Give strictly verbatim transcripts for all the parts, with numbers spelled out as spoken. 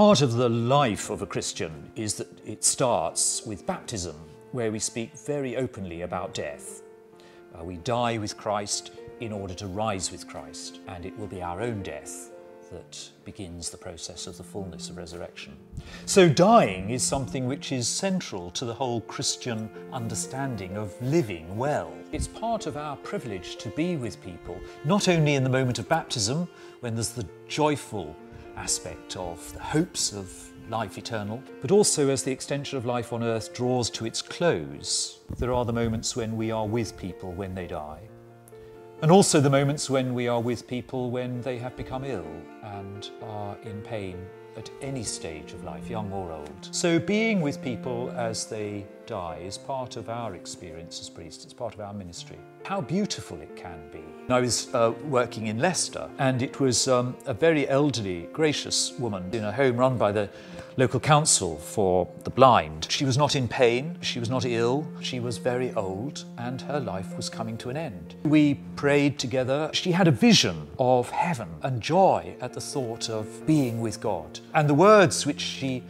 Part of the life of a Christian is that it starts with baptism, where we speak very openly about death. Uh, we die with Christ in order to rise with Christ, and it will be our own death that begins the process of the fullness of resurrection. So dying is something which is central to the whole Christian understanding of living well. It's part of our privilege to be with people, not only in the moment of baptism, when there's the joyful aspect of the hopes of life eternal, but also as the extension of life on earth draws to its close. There are the moments when we are with people when they die, and also the moments when we are with people when they have become ill and are in pain at any stage of life, young or old. So being with people as they die is part of our experience as priests, it's part of our ministry. How beautiful it can be. I was uh, working in Leicester, and it was um, a very elderly, gracious woman in a home run by the local council for the blind. She was not in pain, she was not ill, she was very old, and her life was coming to an end. We prayed together. She had a vision of heaven and joy at the thought of being with God. And the words which she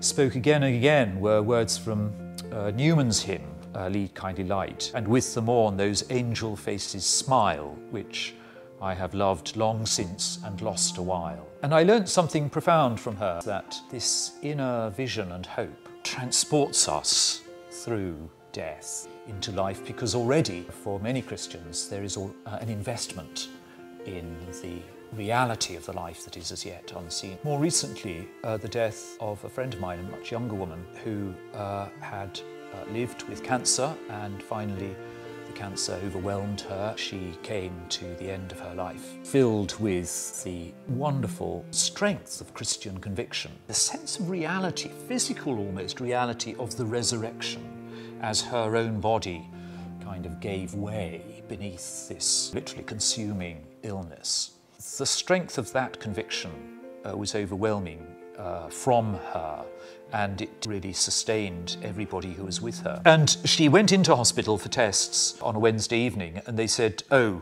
spoke again and again were words from uh, Newman's hymn, Uh, Lead Kindly Light, and with the morn those angel faces smile, which I have loved long since and lost a while. And I learnt something profound from her, that this inner vision and hope transports us through death into life, because already for many Christians there is all, uh, an investment in the reality of the life that is as yet unseen. More recently, uh, the death of a friend of mine, a much younger woman, who uh, had Uh, lived with cancer, and finally the cancer overwhelmed her. She came to the end of her life, filled with the wonderful strength of Christian conviction, the sense of reality, physical almost reality of the resurrection, as her own body kind of gave way beneath this literally consuming illness. The strength of that conviction uh, was overwhelming uh, from her, and it really sustained everybody who was with her. And she went into hospital for tests on a Wednesday evening, and they said, "Oh,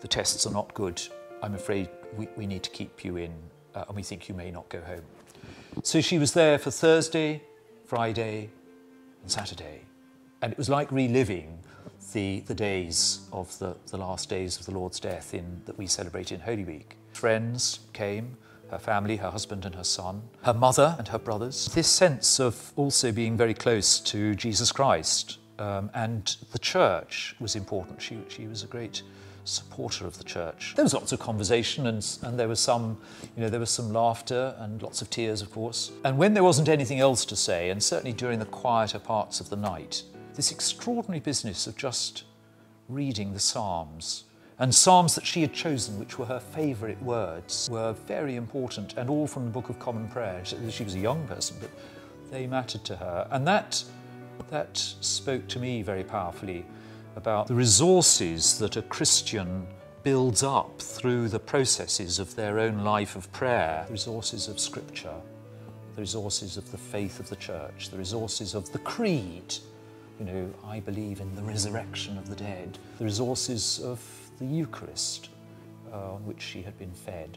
the tests are not good. I'm afraid we, we need to keep you in, uh, and we think you may not go home." So she was there for Thursday, Friday, and Saturday, and it was like reliving the, the days of the, the last days of the Lord's death in, that we celebrate in Holy Week. Friends came, her family, her husband and her son, her mother and her brothers. This sense of also being very close to Jesus Christ um, and the church was important. She, she was a great supporter of the church. There was lots of conversation, and, and there was some, you know, there was some laughter and lots of tears, of course. And when there wasn't anything else to say, and certainly during the quieter parts of the night, this extraordinary business of just reading the Psalms, and psalms that she had chosen, which were her favourite words, were very important, and all from the Book of Common Prayer. She was a young person, but they mattered to her. And that, that spoke to me very powerfully about the resources that a Christian builds up through the processes of their own life of prayer. The resources of Scripture, the resources of the faith of the Church, the resources of the Creed. You know, I believe in the resurrection of the dead. The resources of the Eucharist, uh, on which she had been fed,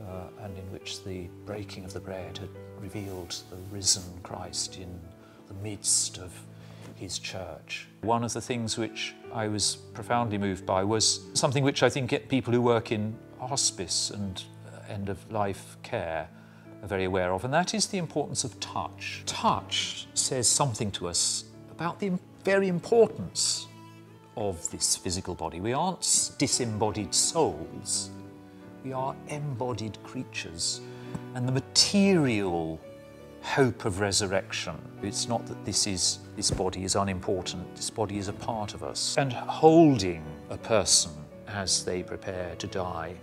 uh, and in which the breaking of the bread had revealed the risen Christ in the midst of his church. One of the things which I was profoundly moved by was something which I think people who work in hospice and end-of-life care are very aware of, and that is the importance of touch. Touch says something to us about the very importance of this physical body. We aren't disembodied souls, we are embodied creatures. And the material hope of resurrection, it's not that this is this body is unimportant, this body is a part of us. And holding a person as they prepare to die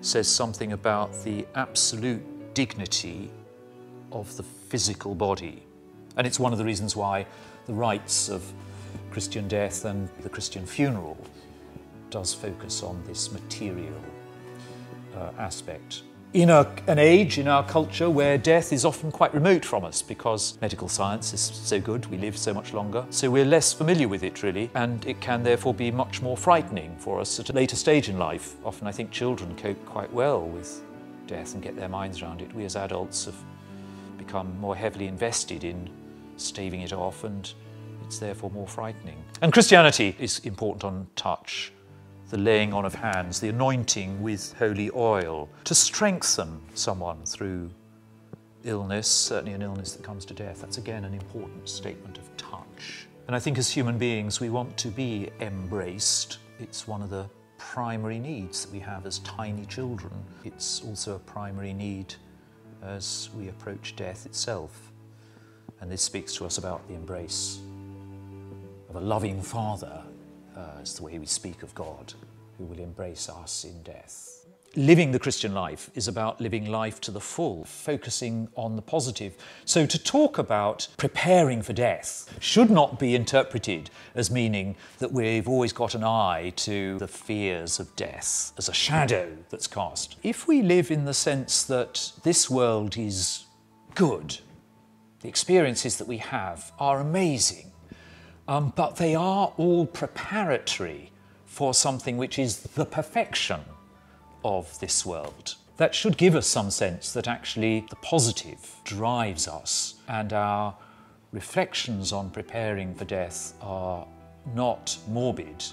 says something about the absolute dignity of the physical body. And it's one of the reasons why the rites of Christian death and the Christian funeral does focus on this material uh, aspect. In a, an age, in our culture, where death is often quite remote from us because medical science is so good, we live so much longer, so we're less familiar with it really, and it can therefore be much more frightening for us at a later stage in life. Often I think children cope quite well with death and get their minds around it. We as adults have become more heavily invested in staving it off, and it's therefore more frightening. And Christianity is important on touch, the laying on of hands, the anointing with holy oil to strengthen someone through illness, certainly an illness that comes to death. That's again an important statement of touch. And I think as human beings we want to be embraced. It's one of the primary needs that we have as tiny children. It's also a primary need as we approach death itself. And this speaks to us about the embrace of a loving Father. Uh, it's the way we speak of God, who will embrace us in death. Living the Christian life is about living life to the full, focusing on the positive. So to talk about preparing for death should not be interpreted as meaning that we've always got an eye to the fears of death as a shadow that's cast. If we live in the sense that this world is good, the experiences that we have are amazing, um, but they are all preparatory for something which is the perfection of this world. That should give us some sense that actually the positive drives us, and our reflections on preparing for death are not morbid,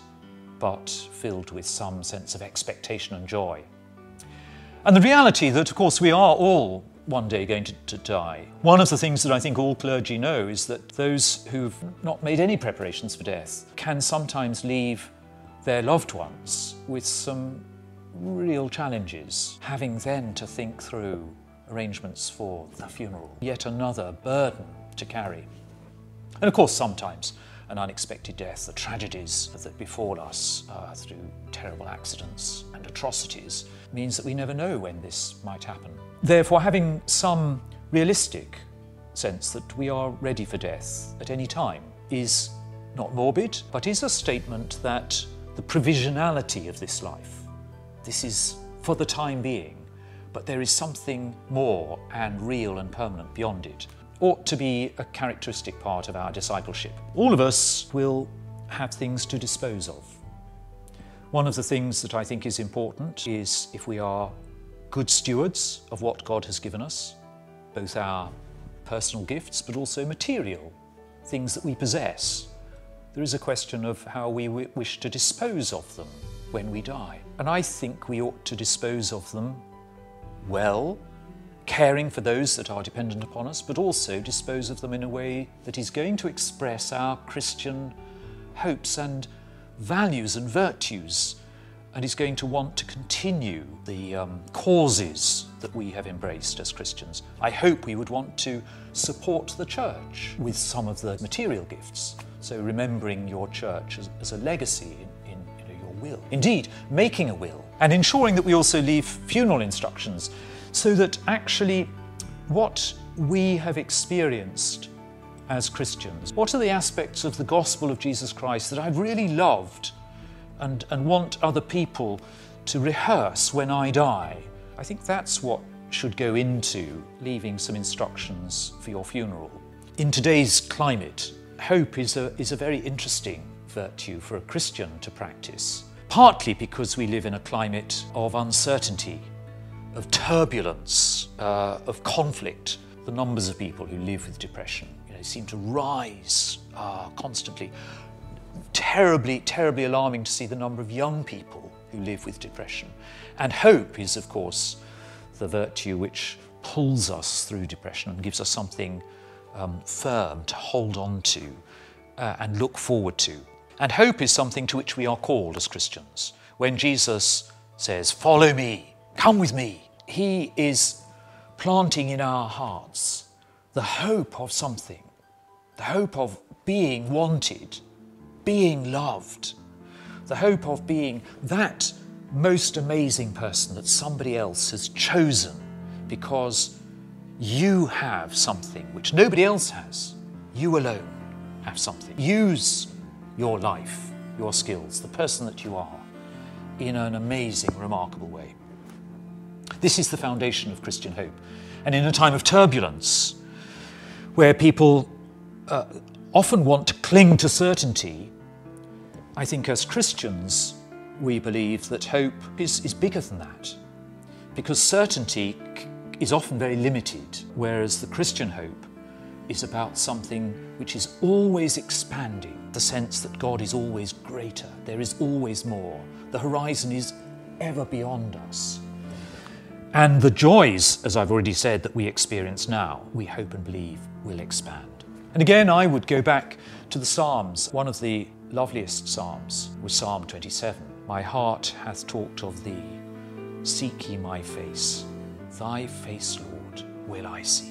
but filled with some sense of expectation and joy. And the reality that, of course, we are all one day going to, to die. One of the things that I think all clergy know is that those who've not made any preparations for death can sometimes leave their loved ones with some real challenges, having then to think through arrangements for the funeral. Yet another burden to carry. And of course sometimes an unexpected death, the tragedies that befall us uh, through terrible accidents and atrocities, means that we never know when this might happen. Therefore, having some realistic sense that we are ready for death at any time is not morbid, but is a statement that the provisionality of this life, this is for the time being, but there is something more and real and permanent beyond it, ought to be a characteristic part of our discipleship. All of us will have things to dispose of. One of the things that I think is important is if we are good stewards of what God has given us, both our personal gifts but also material, things that we possess. There is a question of how we wish to dispose of them when we die. And I think we ought to dispose of them well, caring for those that are dependent upon us, but also dispose of them in a way that is going to express our Christian hopes and values and virtues, and is going to want to continue the um, causes that we have embraced as Christians. I hope we would want to support the church with some of the material gifts, so remembering your church as, as a legacy in, in will. Indeed, making a will, and ensuring that we also leave funeral instructions, so that actually what we have experienced as Christians, what are the aspects of the gospel of Jesus Christ that I've really loved and, and want other people to rehearse when I die? I think that's what should go into leaving some instructions for your funeral. In today's climate, hope is a, is a very interesting virtue for a Christian to practice, partly because we live in a climate of uncertainty, of turbulence, uh, of conflict. The numbers of people who live with depression, you know, seem to rise uh, constantly. Terribly, terribly alarming to see the number of young people who live with depression. And hope is, of course, the virtue which pulls us through depression and gives us something um, firm to hold on to uh, and look forward to. And hope is something to which we are called as Christians. When Jesus says, "Follow me, come with me," he is planting in our hearts the hope of something, the hope of being wanted, being loved, the hope of being that most amazing person that somebody else has chosen because you have something which nobody else has. You alone have something. Use your life, your skills, the person that you are, in an amazing, remarkable way. This is the foundation of Christian hope. And in a time of turbulence, where people uh, often want to cling to certainty, I think as Christians, we believe that hope is, is bigger than that, because certainty c is often very limited, whereas the Christian hope is about something which is always expanding, the sense that God is always greater, there is always more, the horizon is ever beyond us. And the joys, as I've already said, that we experience now, we hope and believe will expand. And again, I would go back to the Psalms. One of the loveliest Psalms was Psalm twenty-seven. My heart hath talked of thee, seek ye my face, thy face, Lord, will I seek.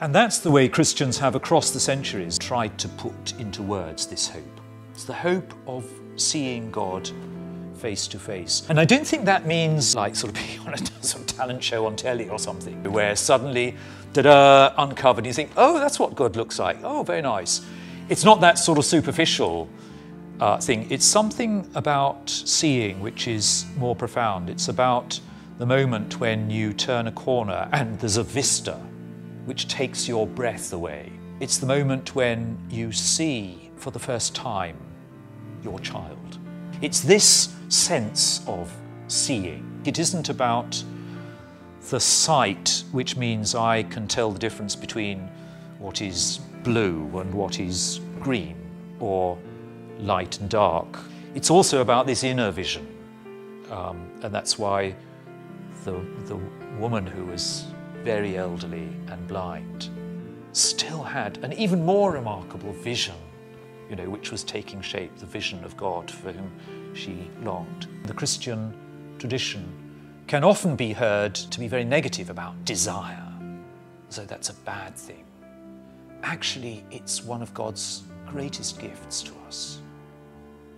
And that's the way Christians have across the centuries tried to put into words this hope. It's the hope of seeing God face to face. And I don't think that means like sort of being on a sort of talent show on telly or something, where suddenly, da-da, uncovered, you think, oh, that's what God looks like, oh, very nice. It's not that sort of superficial uh, thing. It's something about seeing which is more profound. It's about the moment when you turn a corner and there's a vista which takes your breath away. It's the moment when you see for the first time your child. It's this sense of seeing. It isn't about the sight, which means I can tell the difference between what is blue and what is green, or light and dark. It's also about this inner vision. Um, and that's why the, the woman who was very elderly and blind, still had an even more remarkable vision, you know, which was taking shape, the vision of God for whom she longed. The Christian tradition can often be heard to be very negative about desire, so that's a bad thing. Actually, it's one of God's greatest gifts to us.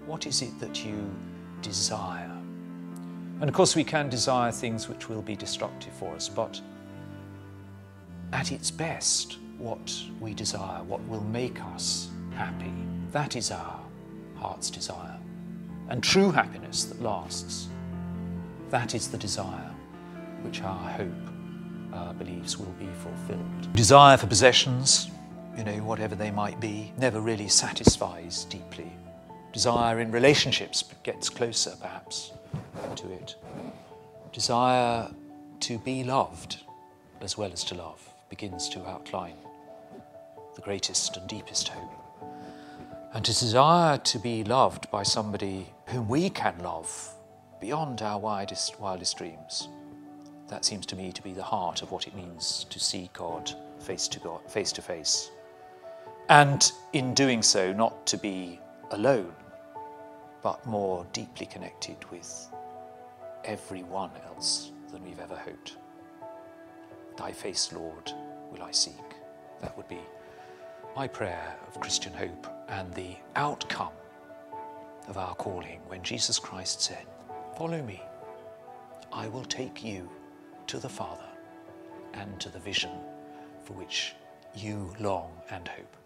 What is it that you desire? And of course, we can desire things which will be destructive for us, but at its best, what we desire, what will make us happy, that is our heart's desire. And true happiness that lasts, that is the desire which our hope uh, believes will be fulfilled. Desire for possessions, you know, whatever they might be, never really satisfies deeply. Desire in relationships gets closer, perhaps, to it. Desire to be loved, as well as to love, begins to outline the greatest and deepest hope. And to desire to be loved by somebody whom we can love beyond our widest, wildest dreams, that seems to me to be the heart of what it means to see God face to God, face to face. And in doing so, not to be alone, but more deeply connected with everyone else than we've ever hoped. Thy face, Lord, will I seek. That would be my prayer of Christian hope and the outcome of our calling when Jesus Christ said, follow me, I will take you to the Father and to the vision for which you long and hope.